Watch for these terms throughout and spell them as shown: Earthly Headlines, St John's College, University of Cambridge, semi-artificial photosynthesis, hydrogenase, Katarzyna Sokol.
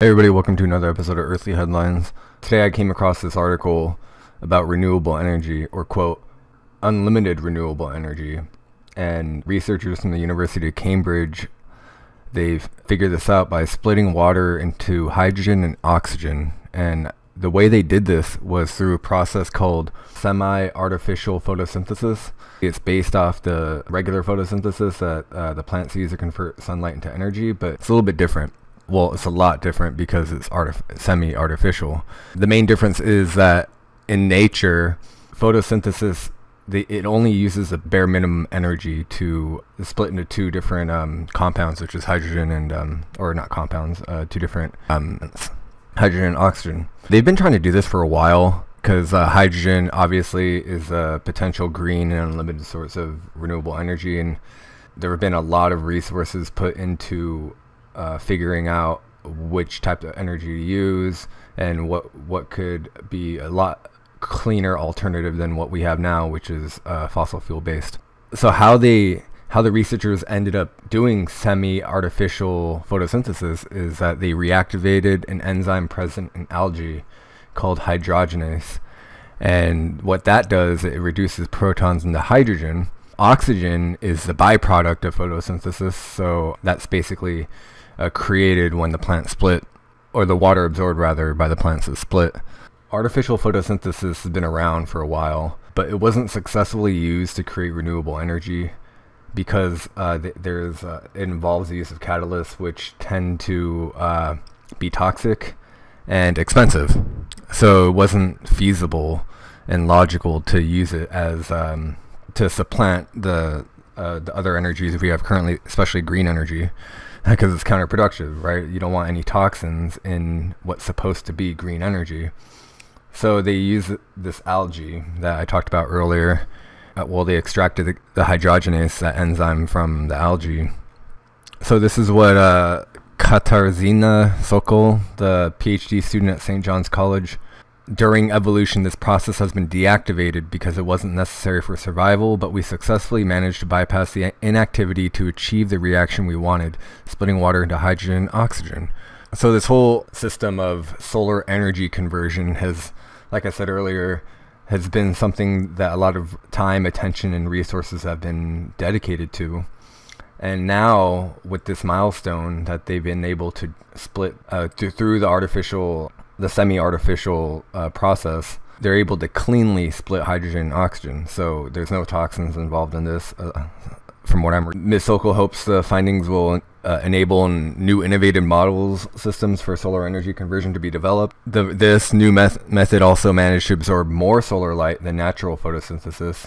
Hey everybody, welcome to another episode of Earthly Headlines. Today I came across this article about renewable energy, or quote, unlimited renewable energy. And researchers from the University of Cambridge, they've figured this out by splitting water into hydrogen and oxygen. And the way they did this was through a process called semi-artificial photosynthesis. It's based off the regular photosynthesis that the plants use to convert sunlight into energy, but it's a little bit different. Well, it's a lot different because it's semi-artificial. The main difference is that in nature, photosynthesis, it only uses a bare minimum energy to split into two different compounds, which is hydrogen and, or not compounds, two different hydrogen and oxygen. They've been trying to do this for a while because hydrogen obviously is a potential green and unlimited source of renewable energy. And there have been a lot of resources put into figuring out which type of energy to use and what could be a lot cleaner alternative than what we have now, which is fossil fuel based. So how the researchers ended up doing semi-artificial photosynthesis is that they reactivated an enzyme present in algae called hydrogenase, and what that does, it reduces protons into hydrogen. Oxygen is the byproduct of photosynthesis, so that's basically created when the plant split, or the water absorbed rather by the plants that split. Artificial photosynthesis has been around for a while, but it wasn't successfully used to create renewable energy because it involves the use of catalysts which tend to be toxic and expensive. So it wasn't feasible and logical to use it as to supplant the other energies we have currently, especially green energy, because it's counterproductive, right? You don't want any toxins in what's supposed to be green energy. So they use this algae that I talked about earlier. Well, they extracted the hydrogenase, that enzyme, from the algae. So this is what Katarzyna Sokol, the PhD student at St John's College. During evolution, this process has been deactivated because it wasn't necessary for survival, but we successfully managed to bypass the inactivity to achieve the reaction we wanted, splitting water into hydrogen and oxygen. So this whole system of solar energy conversion has, like I said earlier, has been something that a lot of time, attention, and resources have been dedicated to. And now, with this milestone that they've been able to split through the semi-artificial process, they're able to cleanly split hydrogen and oxygen, so there's no toxins involved in this. From what I'm reading, Ms. Sokol hopes the findings will enable new innovative models systems for solar energy conversion to be developed. This new method also managed to absorb more solar light than natural photosynthesis,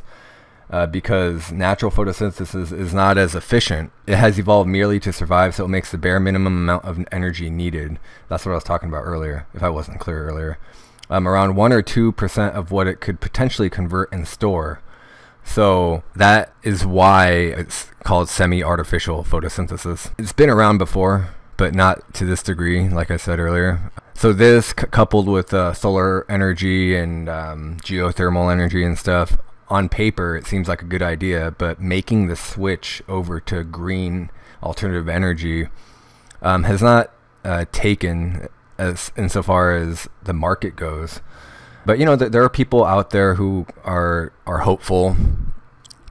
because natural photosynthesis is not as efficient. It has evolved merely to survive, so it makes the bare minimum amount of energy needed. That's what I was talking about earlier, if I wasn't clear earlier. Around 1 or 2% of what it could potentially convert and store. So that is why it's called semi-artificial photosynthesis. It's been around before, but not to this degree, like I said earlier. So this, coupled with solar energy and geothermal energy and stuff, on paper, it seems like a good idea, but making the switch over to green alternative energy has not taken as insofar as the market goes. But you know, there are people out there who are hopeful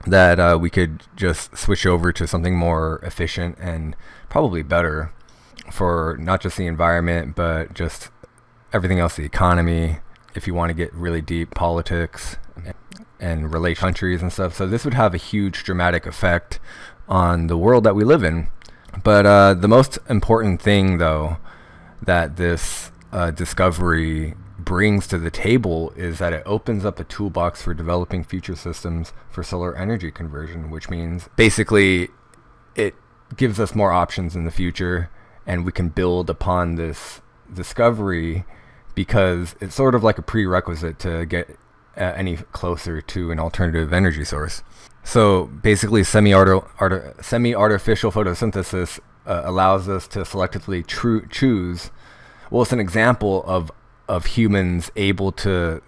that we could just switch over to something more efficient and probably better for not just the environment, but just everything else, the economy. If you want to get really deep, politics and relate countries and stuff. So this would have a huge dramatic effect on the world that we live in. But the most important thing, though, that this discovery brings to the table is that it opens up a toolbox for developing future systems for solar energy conversion, which means basically it gives us more options in the future, and we can build upon this discovery because it's sort of like a prerequisite to get any closer to an alternative energy source. So basically semi-artificial photosynthesis allows us to selectively choose. Well, it's an example of humans able to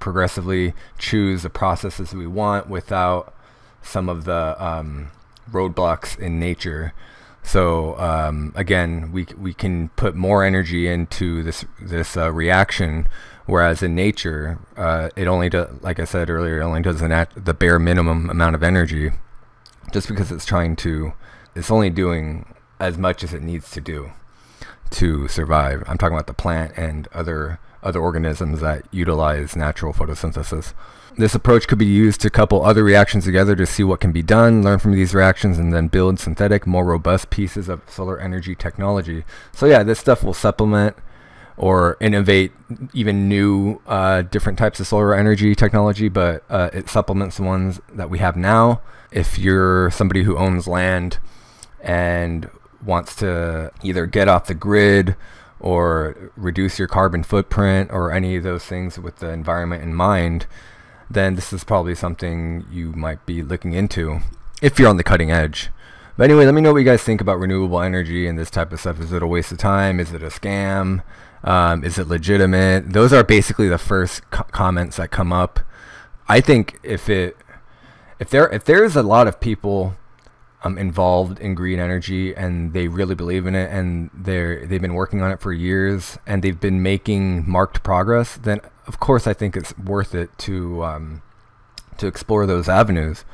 progressively choose the processes we want without some of the roadblocks in nature. So again, we can put more energy into this reaction, whereas in nature, it only does, like I said earlier, it only does the bare minimum amount of energy, just because it's trying to, it's only doing as much as it needs to do to survive. I'm talking about the plant and other organisms that utilize natural photosynthesis. This approach could be used to couple other reactions together to see what can be done, learn from these reactions, and then build synthetic, more robust pieces of solar energy technology. So yeah, this stuff will supplement or innovate even new different types of solar energy technology, but it supplements the ones that we have now. If you're somebody who owns land and wants to either get off the grid or reduce your carbon footprint or any of those things with the environment in mind, then this is probably something you might be looking into if you're on the cutting edge. But anyway, let me know what you guys think about renewable energy and this type of stuff. Is it a waste of time? Is it a scam? Is it legitimate? Those are basically the first comments that come up. I think if there's a lot of people involved in green energy and they really believe in it and they've been working on it for years and they've been making marked progress, then of course I think it's worth it to explore those avenues.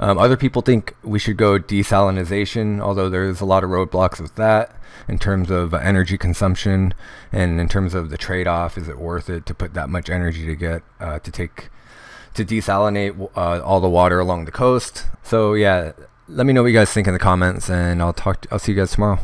Other people think we should go desalinization, although there's a lot of roadblocks with that in terms of energy consumption and in terms of the trade-off. Is it worth it to put that much energy to get to desalinate all the water along the coast? So yeah, let me know what you guys think in the comments, and I'll see you guys tomorrow.